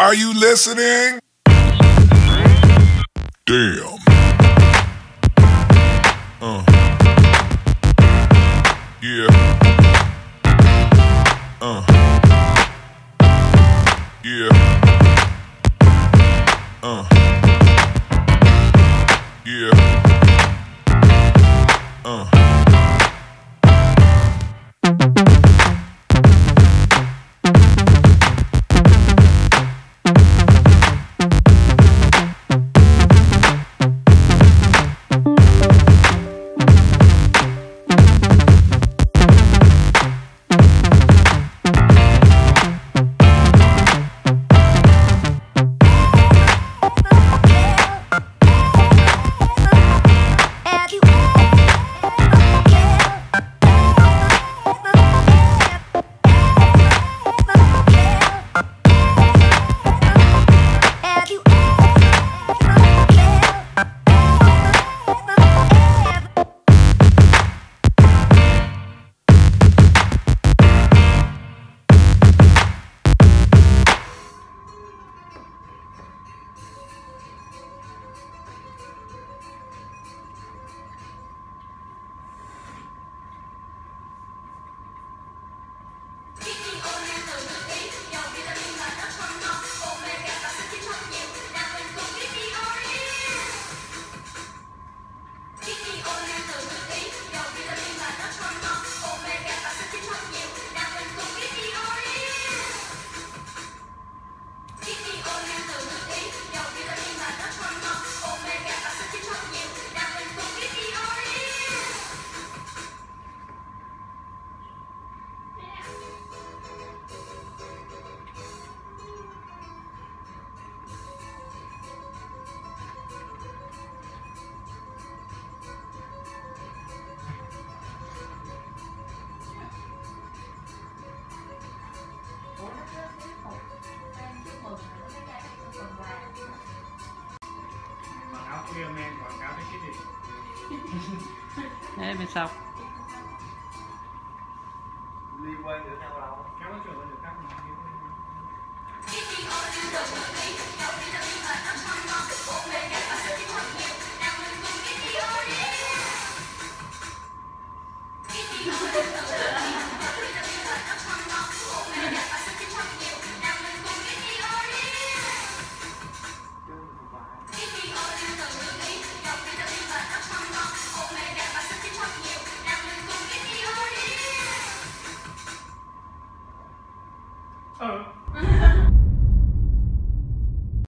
Are you listening? Damn. Yeah. Yeah. Yeah. Thế bên sau đi quay được theo lâu kéo trường lên được các